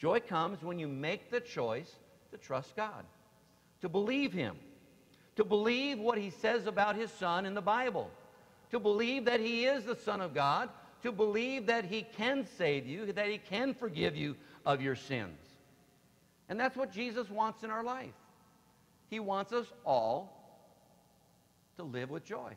Joy comes when you make the choice to trust God, to believe Him, to believe what He says about His Son in the Bible, to believe that He is the Son of God, to believe that He can save you, that He can forgive you of your sins. And that's what Jesus wants in our life. He wants us all to live with joy.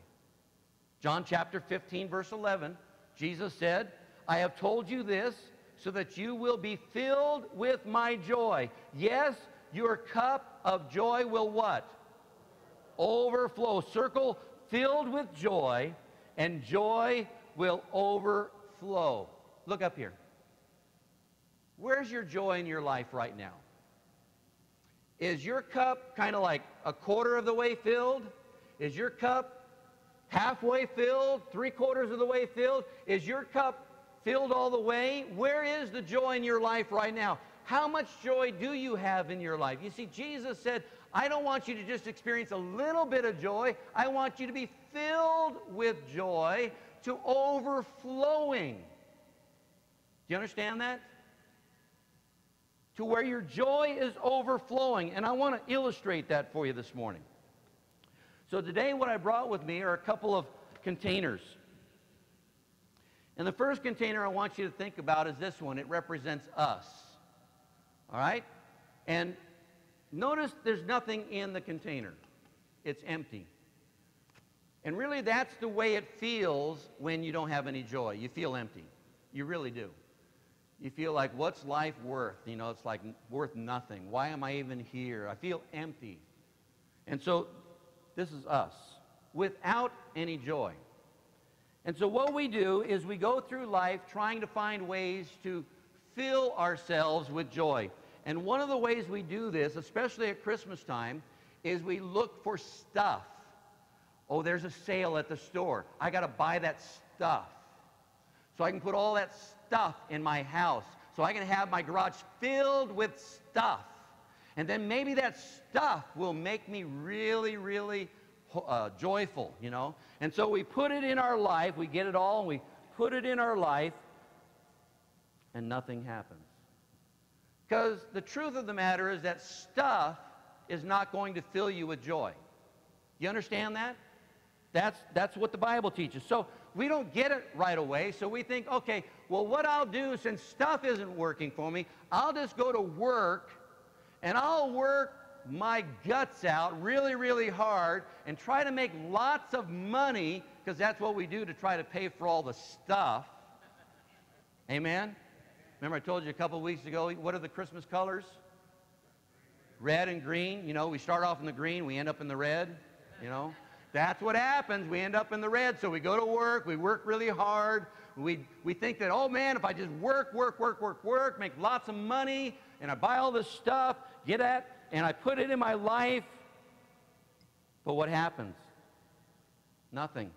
John chapter 15, verse 11, Jesus said, "I have told you this so that you will be filled with my joy. Yes, your cup of joy will" what? Overflow. Circle filled with joy, and joy will overflow. Look up here. Where's your joy in your life right now? Is your cup kind of like a quarter of the way filled? Is your cup halfway filled? Three-quarters of the way filled? Is your cup filled all the way? Where is the joy in your life right now? How much joy do you have in your life? You see, Jesus said, I don't want you to just experience a little bit of joy. I want you to be filled with joy to overflowing. Do you understand that? To where your joy is overflowing. And I want to illustrate that for you this morning. So today what I brought with me are a couple of containers. And the first container I want you to think about is this one. It represents us. All right? And notice there's nothing in the container. It's empty. And really that's the way it feels when you don't have any joy. You feel empty. You really do. You feel like, what's life worth? You know, it's like worth nothing. Why am I even here? I feel empty. And so this is us without any joy. And so what we do is we go through life trying to find ways to fill ourselves with joy. And one of the ways we do this, especially at Christmas time, is we look for stuff. Oh, there's a sale at the store. I got to buy that stuff so I can put all that stuff in my house, so I can have my garage filled with stuff. And then maybe that stuff will make me really, really joyful, you know. And so we put it in our life. We get it all, and we put it in our life, and nothing happens. Because the truth of the matter is that stuff is not going to fill you with joy. You understand that? That's what the Bible teaches. So we don't get it right away, so we think, okay, well, what I'll do, since stuff isn't working for me, I'll just go to work, and I'll work my guts out really, really hard and try to make lots of money, because that's what we do to try to pay for all the stuff. Amen? Remember I told you a couple weeks ago, what are the Christmas colors? Red and green. You know, we start off in the green, we end up in the red, you know. That's what happens. We end up in the red. So we go to work. We work really hard. We think that, oh, man, if I just work, make lots of money, and I buy all this stuff, get at, and I put it in my life. But what happens? Nothing.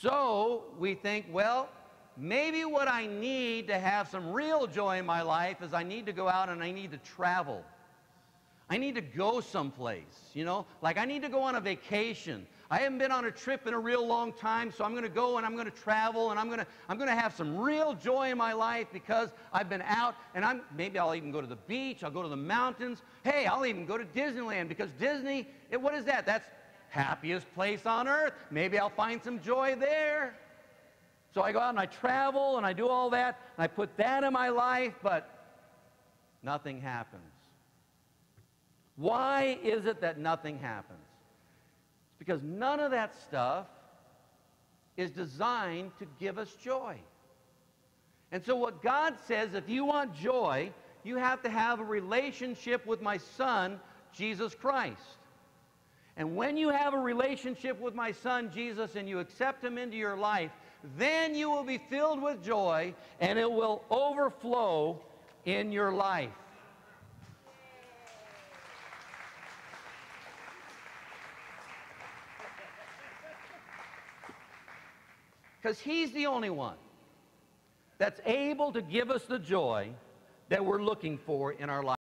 So we think, well, maybe what I need to have some real joy in my life is I need to go out and I need to travel. I need to go someplace, you know, like I need to go on a vacation. I haven't been on a trip in a real long time, so I'm going to go and I'm going to travel and I'm going to have some real joy in my life because I've been out, and maybe I'll even go to the beach, I'll go to the mountains. Hey, I'll even go to Disneyland, because Disney, what is that? That's happiest place on earth. Maybe I'll find some joy there. So I go out and I travel and I do all that and I put that in my life, but nothing happens. Why is it that nothing happens? It's because none of that stuff is designed to give us joy. And so what God says, if you want joy, you have to have a relationship with my Son, Jesus Christ. And when you have a relationship with my Son, Jesus, and you accept Him into your life, then you will be filled with joy and it will overflow in your life. Because He's the only one that's able to give us the joy that we're looking for in our life.